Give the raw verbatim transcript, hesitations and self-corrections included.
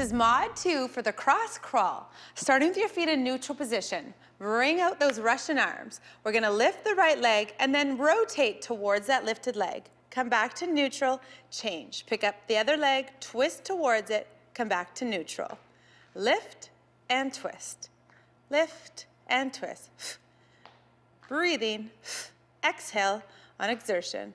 is mod two for the cross crawl. Starting with your feet in neutral position. Bring out those Russian arms. We're gonna lift the right leg and then rotate towards that lifted leg. Come back to neutral, change. Pick up the other leg, twist towards it, come back to neutral. Lift and twist. Lift and twist. Breathing, exhale on exertion.